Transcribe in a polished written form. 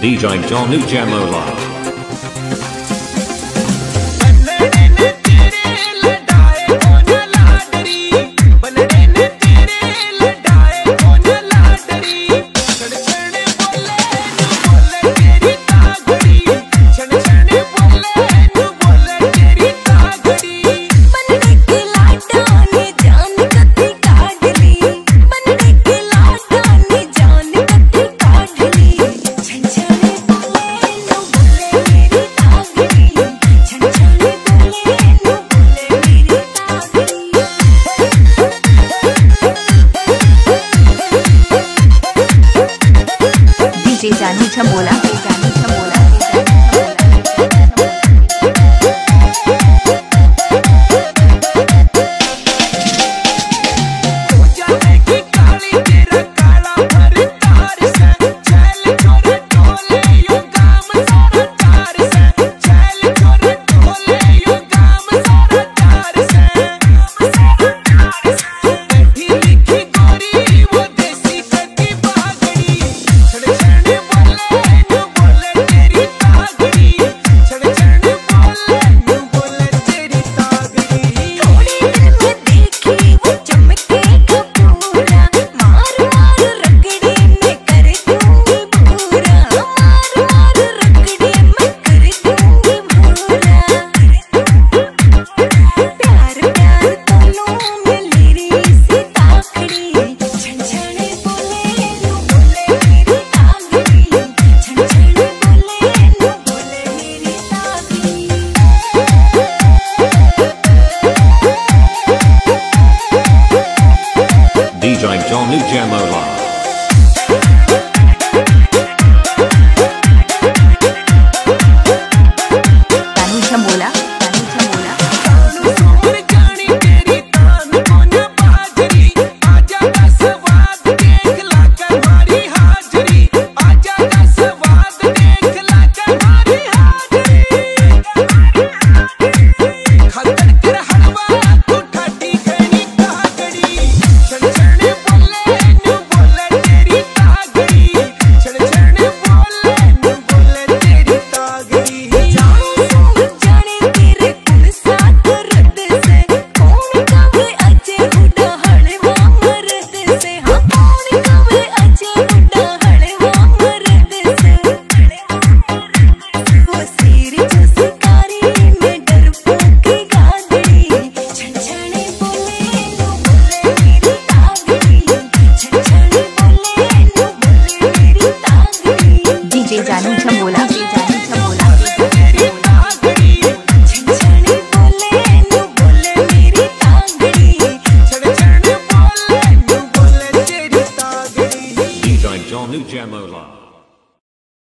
DJ Jonu Jamola. Jonu Jamola. Jonu Jamola.